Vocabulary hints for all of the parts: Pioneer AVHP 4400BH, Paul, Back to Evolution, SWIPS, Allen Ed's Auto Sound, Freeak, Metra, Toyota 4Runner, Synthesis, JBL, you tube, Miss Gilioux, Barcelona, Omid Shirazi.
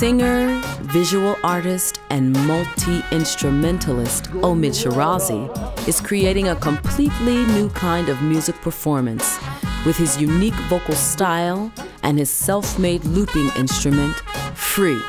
Singer, visual artist, and multi-instrumentalist Omid Shirazi is creating a completely new kind of music performance with his unique vocal style and his self-made looping instrument, Freeak.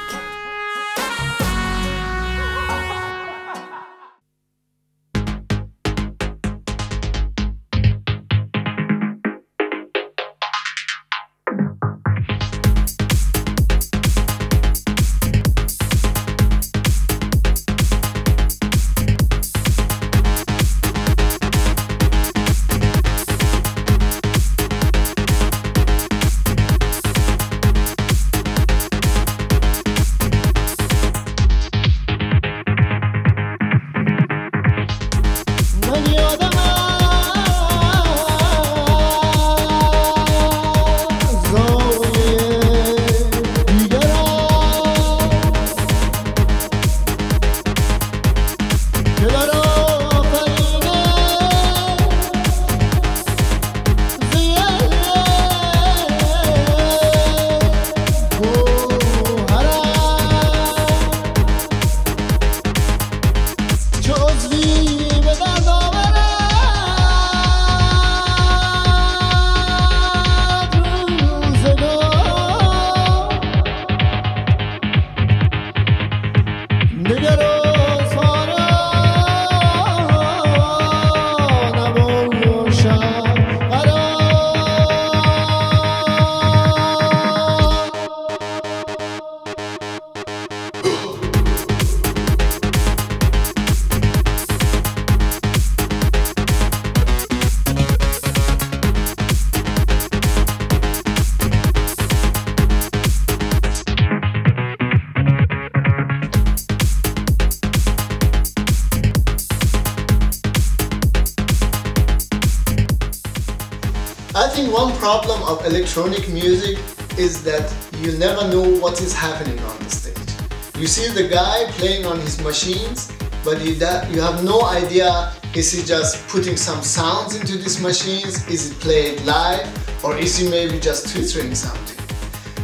I think one problem of electronic music is that you never know what is happening on the stage. You see the guy playing on his machines, but you have no idea, is he just putting some sounds into these machines, is it played live, or is he maybe just twittering something.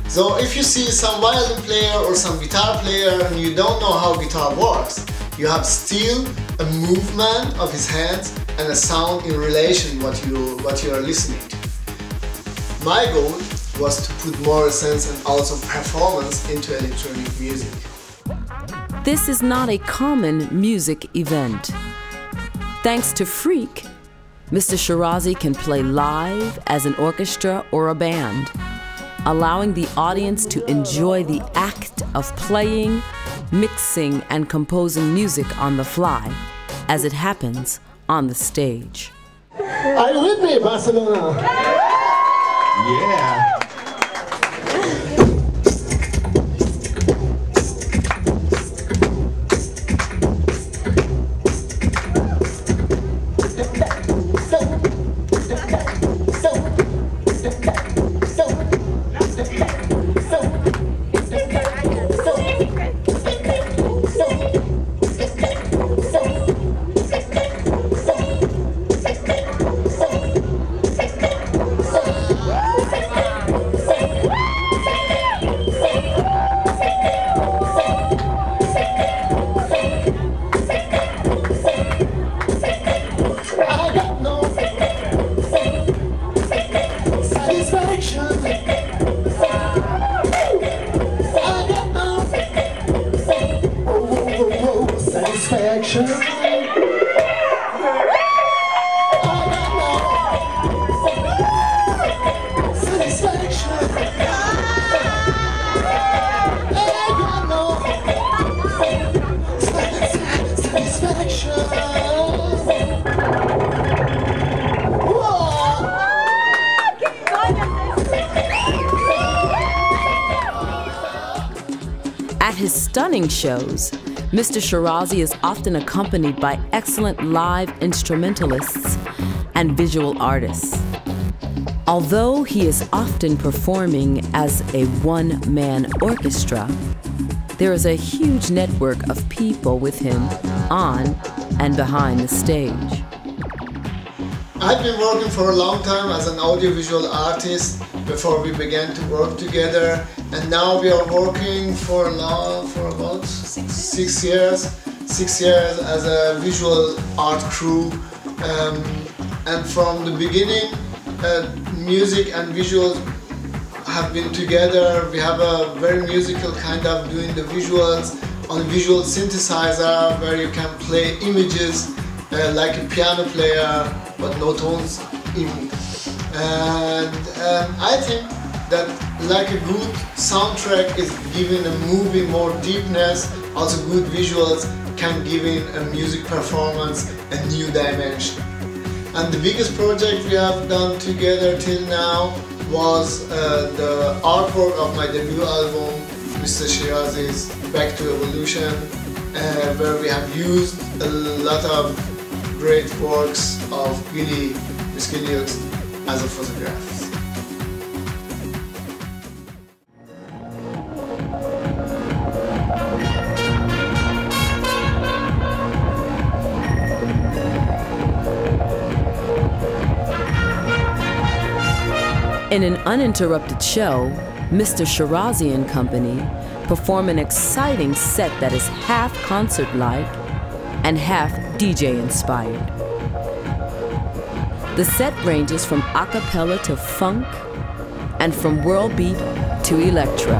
So if you see some violin player or some guitar player and you don't know how guitar works, you have still a movement of his hands and a sound in relation what you are listening to. My goal was to put more sense and also performance into electronic music. This is not a common music event. Thanks to Freeak, Mr. Shirazi can play live as an orchestra or a band, allowing the audience to enjoy the act of playing, mixing, and composing music on the fly, as it happens on the stage. Are you with me, Barcelona? Yeah. At his stunning shows, Mr. Shirazi is often accompanied by excellent live instrumentalists and visual artists. Although he is often performing as a one-man orchestra, there is a huge network of people with him on and behind the stage. I've been working for a long time as an audiovisual artist, before we began to work together, and now we are working for now for about 6 years as a visual art crew, and from the beginning music and visuals have been together. We have a very musical kind of doing the visuals on visual synthesizer where you can play images like a piano player but no tones even. And I think that like a good soundtrack is giving a movie more deepness, also good visuals can give in a music performance a new dimension. And the biggest project we have done together till now was the artwork of my debut album, Mr. Shirazi's Back to Evolution, where we have used a lot of great works of Miss Gilioux as a photograph. In an uninterrupted show, Mr. Shirazi and company perform an exciting set that is half concert-like and half DJ-inspired. The set ranges from a cappella to funk and from world beat to electro.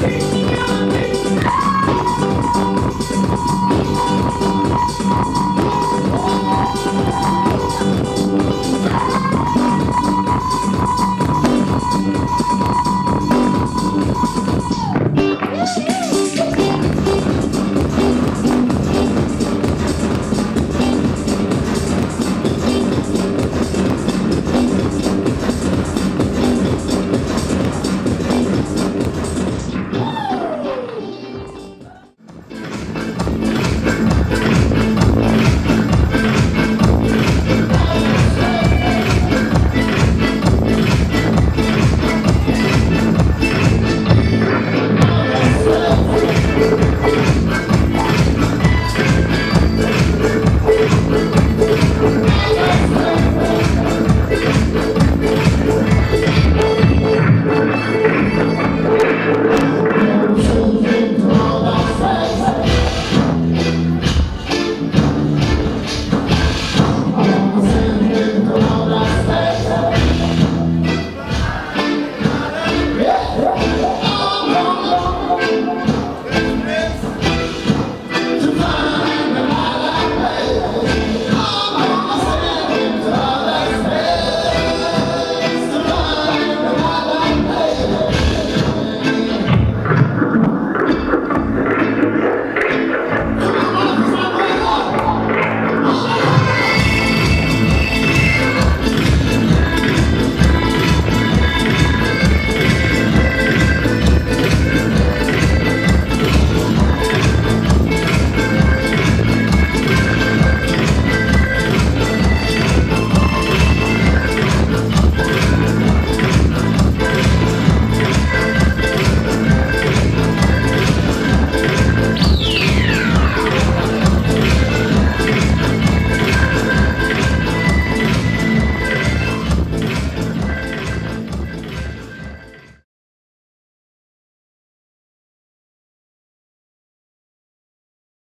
Thank you.